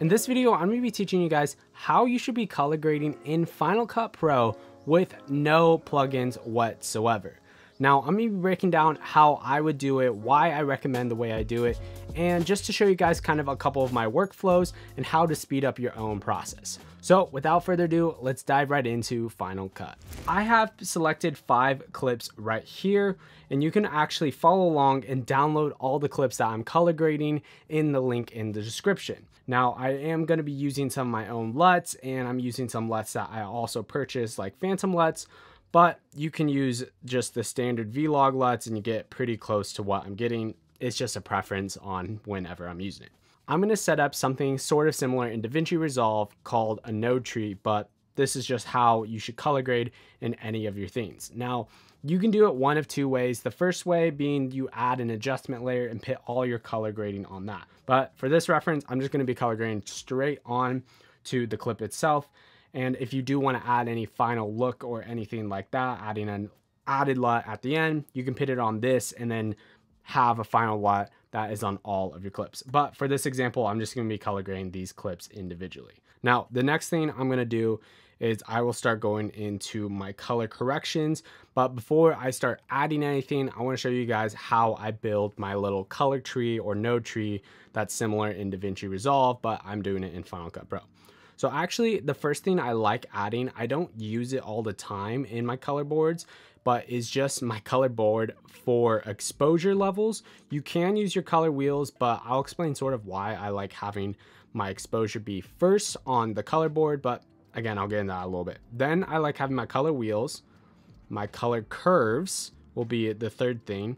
In this video, I'm going to be teaching you guys how you should be color grading in Final Cut Pro with no plugins whatsoever. Now, I'm going to be breaking down how I would do it, why I recommend the way I do it, and just to show you guys kind of a couple of my workflows and how to speed up your own process. So without further ado, let's dive right into Final Cut. I have selected 5 clips right here, and you can actually follow along and download all the clips that I'm color grading in the link in the description. Now, I am going to be using some of my own LUTs, and I'm using some LUTs that I also purchased, like Phantom LUTs, but you can use just the standard V-Log LUTs and you get pretty close to what I'm getting. It's just a preference on whenever I'm using it. I'm gonna set up something sort of similar in DaVinci Resolve called a node tree, but this is just how you should color grade in any of your things. Now, you can do it one of 2 ways. The first way being you add an adjustment layer and put all your color grading on that. But for this reference, I'm just gonna be color grading straight on to the clip itself. And if you do want to add any final look or anything like that, adding an added LUT at the end, you can put it on this and then have a final LUT that is on all of your clips. But for this example, I'm just going to be color grading these clips individually. Now, the next thing I'm going to do is I will start going into my color corrections. But before I start adding anything, I want to show you guys how I build my little color tree or node tree that's similar in DaVinci Resolve, but I'm doing it in Final Cut Pro. So actually, the first thing I like adding, I don't use it all the time in my color boards, but is just my color board for exposure levels. You can use your color wheels, but I'll explain sort of why I like having my exposure be first on the color board, but again, I'll get into that a little bit. Then I like having my color wheels, my color curves will be the third thing.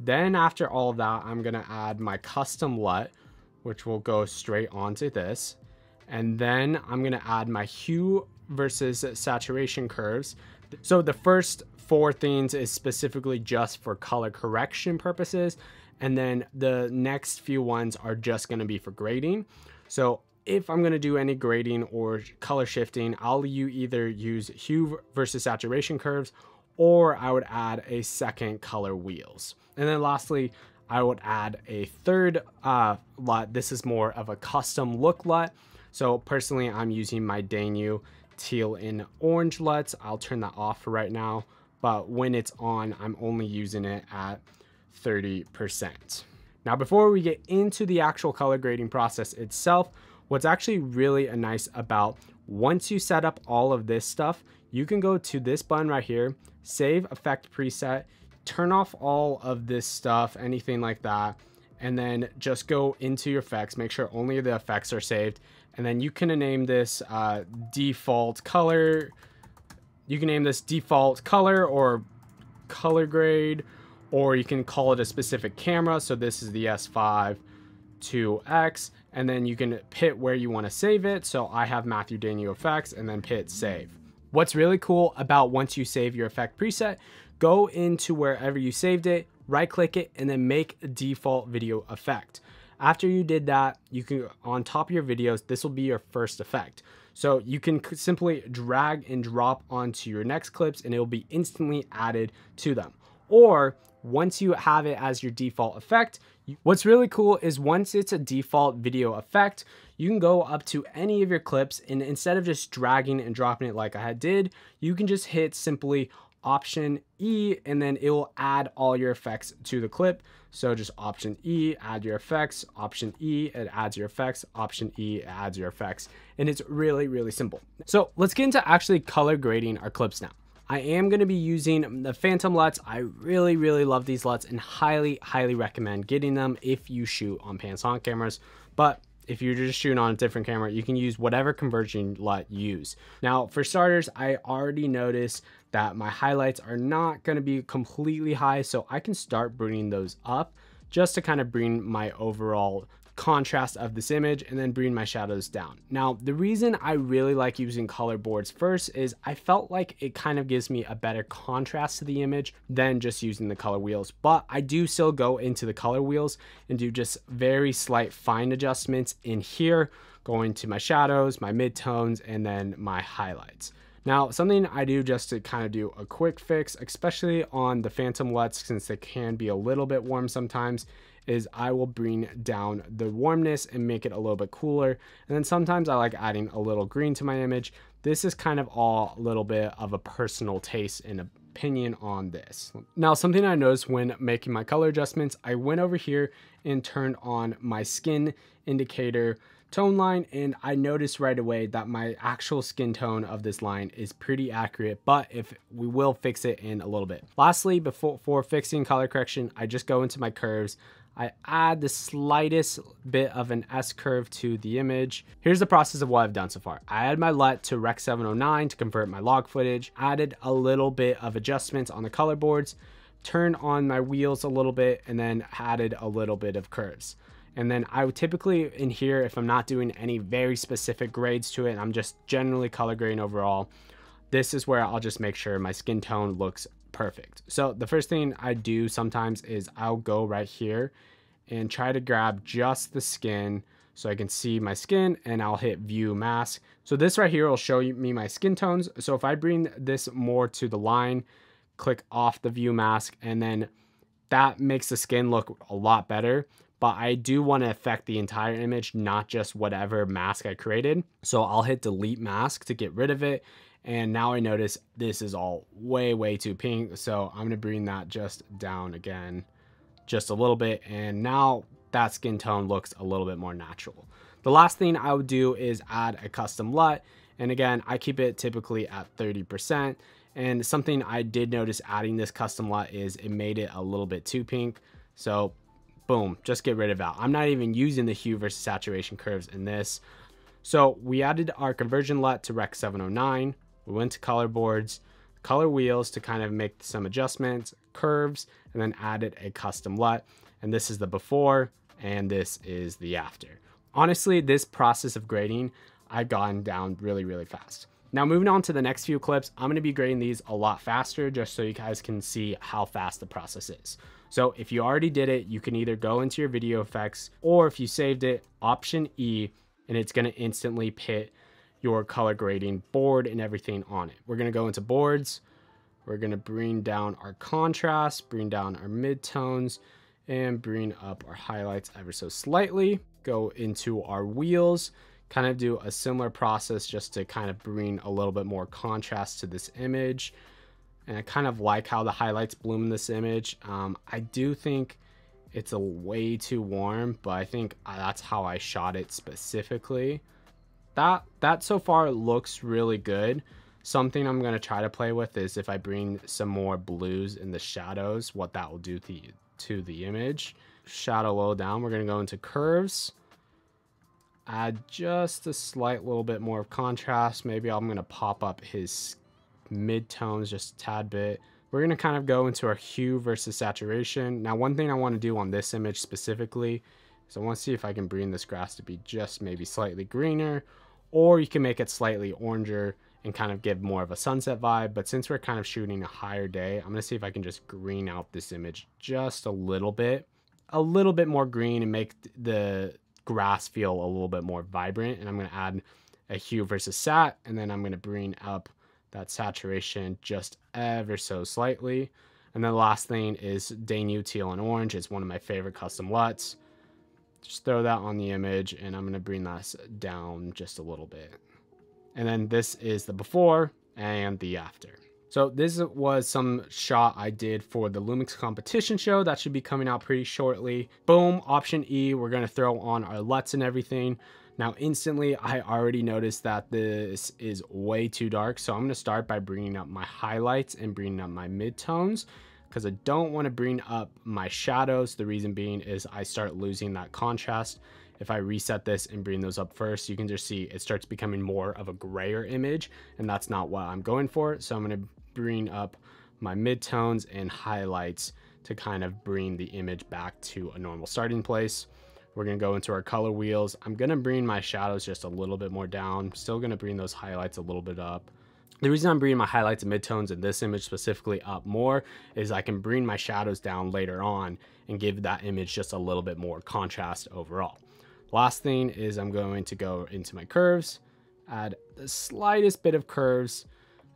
Then after all of that, I'm gonna add my custom LUT, which will go straight onto this. And then I'm going to add my hue versus saturation curves. So the first 4 things is specifically just for color correction purposes. And then the next few ones are just going to be for grading. So if I'm going to do any grading or color shifting, I'll either use hue versus saturation curves, or I would add a second color wheels. And then lastly, I would add a third LUT. This is more of a custom look LUT. So personally, I'm using my Dangyou teal and orange LUTs. I'll turn that off for right now, but when it's on, I'm only using it at 30%. Now, before we get into the actual color grading process itself, what's actually really nice about once you set up all of this stuff, you can go to this button right here, save effect preset, turn off all of this stuff, anything like that, and then just go into your effects, make sure only the effects are saved. And then you can name this default color. You can name this default color or color grade, or you can call it a specific camera. So this is the S5-2X, and then you can pit where you want to save it. So I have Matthew Dangyou effects and then pit save. What's really cool about once you save your effect preset, go into wherever you saved it, right click it, and then make a default video effect. After you did that, you can, on top of your videos, this will be your first effect. So you can simply drag and drop onto your next clips and it'll be instantly added to them. Or once you have it as your default effect, what's really cool is once it's a default video effect, you can go up to any of your clips, and instead of just dragging and dropping it like I did, you can just hit simply Option E, and then it will add all your effects to the clip. So just Option E, add your effects, Option E, it adds your effects, Option E, it adds your effects. And it's really, really simple. So let's get into actually color grading our clips now. I am going to be using the Phantom LUTs. I really, really love these LUTs and highly, highly recommend getting them if you shoot on Panasonic cameras. But if you're just shooting on a different camera, you can use whatever conversion LUT you use. Now, for starters, I already noticed that my highlights are not going to be completely high, so I can start bringing those up just to kind of bring my overall contrast of this image and then bring my shadows down. Now, the reason I really like using color boards first is I felt like it kind of gives me a better contrast to the image than just using the color wheels, but I do still go into the color wheels and do just very slight fine adjustments in here, going to my shadows, my midtones, and then my highlights. Now, something I do just to kind of do a quick fix, especially on the Phantom LUTs, since they can be a little bit warm sometimes, is I will bring down the warmness and make it a little bit cooler. And then sometimes I like adding a little green to my image. This is kind of all a little bit of a personal taste and opinion on this. Now, something I noticed when making my color adjustments, I went over here and turned on my skin indicator tone line, and I noticed right away that my actual skin tone of this line is pretty accurate, but if we will fix it in a little bit. Lastly, before fixing color correction, I just go into my curves. I add the slightest bit of an S curve to the image. Here's the process of what I've done so far. I added my LUT to Rec. 709 to convert my log footage, added a little bit of adjustments on the color boards, turned on my wheels a little bit, and then added a little bit of curves. And then I would typically in here, if I'm not doing any very specific grades to it, and I'm just generally color grading overall, this is where I'll just make sure my skin tone looks perfect. So the first thing I do sometimes is I'll go right here and try to grab just the skin so I can see my skin, and I'll hit view mask. So this right here will show me my skin tones. So if I bring this more to the line, click off the view mask, and then that makes the skin look a lot better. But I do want to affect the entire image, not just whatever mask I created. So I'll hit delete mask to get rid of it. And now I notice this is all way, way too pink. So I'm going to bring that just down again, just a little bit. And now that skin tone looks a little bit more natural. The last thing I would do is add a custom LUT. And again, I keep it typically at 30%. And something I did notice adding this custom LUT is it made it a little bit too pink. So boom, just get rid of that. I'm not even using the hue versus saturation curves in this. So we added our conversion LUT to Rec. 709. We went to color boards, color wheels to kind of make some adjustments, curves, and then added a custom LUT. And this is the before, and this is the after. Honestly, this process of grading, I've gotten down really, really fast. Now moving on to the next few clips, I'm going to be grading these a lot faster just so you guys can see how fast the process is. So if you already did it, you can either go into your video effects, or if you saved it, Option E, and it's going to instantly pit your color grading board and everything on it. We're going to go into boards. We're going to bring down our contrast, bring down our midtones, and bring up our highlights ever so slightly. Go into our wheels. Kind of do a similar process just to kind of bring a little bit more contrast to this image. And I kind of like how the highlights bloom in this image. I do think it's a way too warm, but I think that's how I shot it specifically. That so far looks really good. Something I'm going to try to play with is if I bring some more blues in the shadows, what that will do to the image. Shadow low down, we're going to go into curves. Add just a slight little bit more of contrast. Maybe I'm going to pop up his midtones just a tad bit. We're going to kind of go into our hue versus saturation. Now, one thing I want to do on this image specifically is I want to see if I can bring this grass to be just maybe slightly greener, or you can make it slightly oranger and kind of give more of a sunset vibe. But since we're kind of shooting a higher day, I'm going to see if I can just green out this image just a little bit more green, and make the grass feel a little bit more vibrant. And I'm going to add a hue versus sat, and then I'm going to bring up that saturation just ever so slightly. And then the last thing is Dangyou teal and orange. It's one of my favorite custom LUTs. Just throw that on the image, and I'm going to bring that down just a little bit. And then this is the before and the after. So this was some shot I did for the Lumix competition show that should be coming out pretty shortly. Boom, Option E, we're going to throw on our LUTs and everything. Now instantly, I already noticed that this is way too dark. So I'm going to start by bringing up my highlights and bringing up my midtones, because I don't want to bring up my shadows. The reason being is I start losing that contrast. If I reset this and bring those up first, you can just see it starts becoming more of a grayer image, and that's not what I'm going for. So I'm going to bring up my midtones and highlights to kind of bring the image back to a normal starting place. We're going to go into our color wheels. I'm going to bring my shadows just a little bit more down. Still going to bring those highlights a little bit up. The reason I'm bringing my highlights and midtones in this image specifically up more is I can bring my shadows down later on and give that image just a little bit more contrast overall. Last thing is I'm going to go into my curves, add the slightest bit of curves,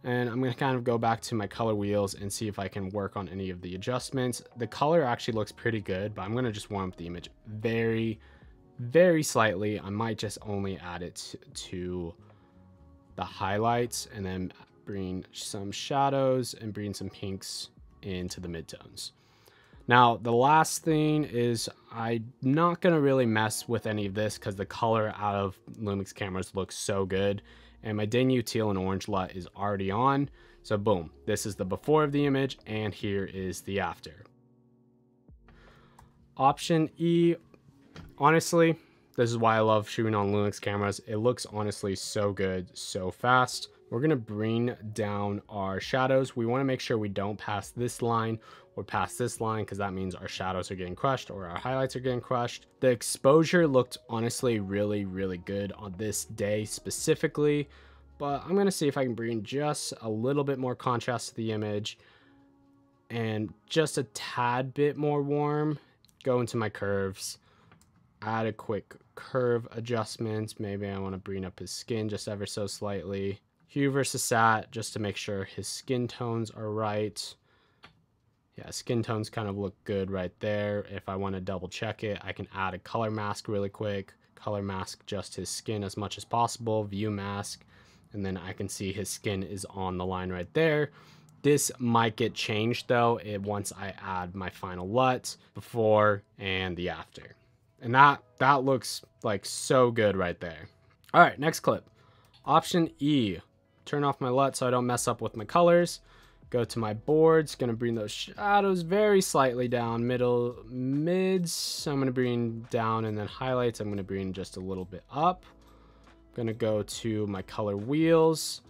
And I'm going to kind of go back to my color wheels and see if I can work on any of the adjustments. The color actually looks pretty good, but I'm going to just warm up the image very, very slightly. I might just only add it to the highlights and then bring some shadows and bring some pinks into the midtones. Now, the last thing is I'm not going to really mess with any of this because the color out of Lumix cameras looks so good. And my Dangyou teal and orange LUT is already on. So boom, this is the before of the image and here is the after. Option E, honestly, this is why I love shooting on Lumix cameras. It looks honestly so good, so fast. We're gonna bring down our shadows. We wanna make sure we don't pass this line or pass this line because that means our shadows are getting crushed or our highlights are getting crushed. The exposure looked honestly really, really good on this day specifically, but I'm gonna see if I can bring just a little bit more contrast to the image and just a tad bit more warm. Go into my curves, add a quick curve adjustment. Maybe I wanna bring up his skin just ever so slightly. Hue versus sat, just to make sure his skin tones are right. Yeah, skin tones kind of look good right there. If I want to double check it, I can add a color mask really quick. Color mask just his skin as much as possible. View mask, and then I can see his skin is on the line right there. This might get changed though once I add my final LUT before and the after. And that looks like so good right there. All right, next clip. Option E. Turn off my LUT so I don't mess up with my colors. Go to my boards, gonna bring those shadows very slightly down, middle, mids, I'm gonna bring down, and then highlights, I'm gonna bring just a little bit up. Gonna go to my color wheels,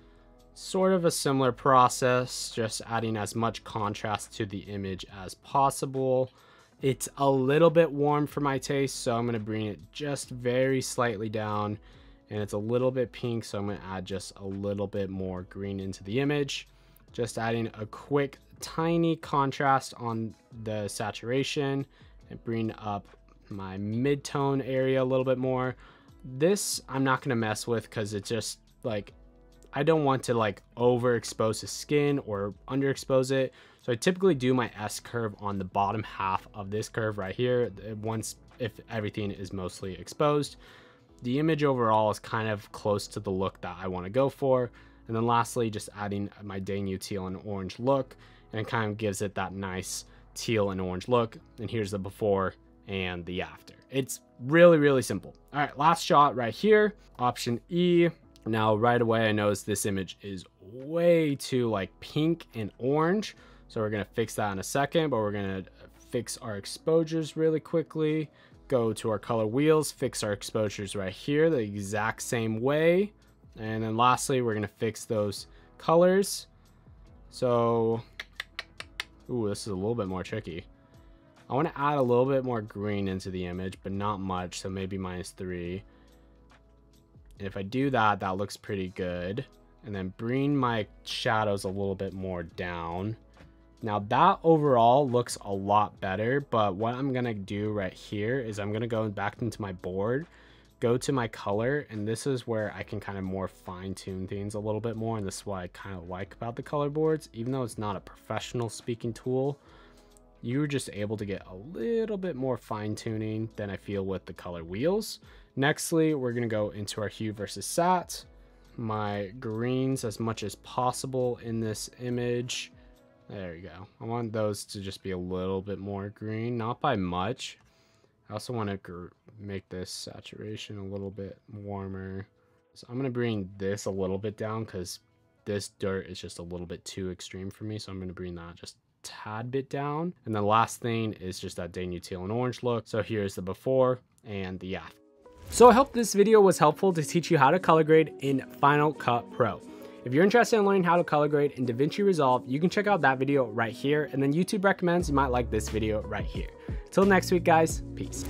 sort of a similar process, just adding as much contrast to the image as possible. It's a little bit warm for my taste, so I'm gonna bring it just very slightly down. And it's a little bit pink, so I'm gonna add just a little bit more green into the image. Just adding a quick, tiny contrast on the saturation and bring up my mid-tone area a little bit more. This I'm not gonna mess with because it's just like, I don't want to like overexpose his skin or underexpose it. So I typically do my S curve on the bottom half of this curve right here, once if everything is mostly exposed. The image overall is kind of close to the look that I want to go for. And then lastly, just adding my Dangyou teal and orange look, and it kind of gives it that nice teal and orange look. And here's the before and the after. It's really, really simple. All right, last shot right here, option E. Now right away, I noticed this image is way too like pink and orange. So we're going to fix that in a second, but we're going to fix our exposures really quickly. Go to our color wheels, fix our exposures right here the exact same way. And then lastly, we're gonna fix those colors. So, ooh, this is a little bit more tricky. I wanna add a little bit more green into the image, but not much, so maybe -3. And if I do that, that looks pretty good. And then bring my shadows a little bit more down. Now that overall looks a lot better, but what I'm gonna do right here is I'm gonna go back into my board, go to my color, and this is where I can kind of more fine tune things a little bit more. And this is what I kind of like about the color boards, even though it's not a professional speaking tool, you're just able to get a little bit more fine tuning than I feel with the color wheels. Nextly, we're gonna go into our hue versus sat, my greens as much as possible in this image. There you go. I want those to just be a little bit more green, not by much. I also want to make this saturation a little bit warmer. So I'm going to bring this a little bit down because this dirt is just a little bit too extreme for me. So I'm going to bring that just a tad bit down. And the last thing is just that Dangyou teal and orange look. So here's the before and the after. So I hope this video was helpful to teach you how to color grade in Final Cut Pro. If you're interested in learning how to color grade in DaVinci Resolve, you can check out that video right here, and then YouTube recommends you might like this video right here. Till next week, guys, peace.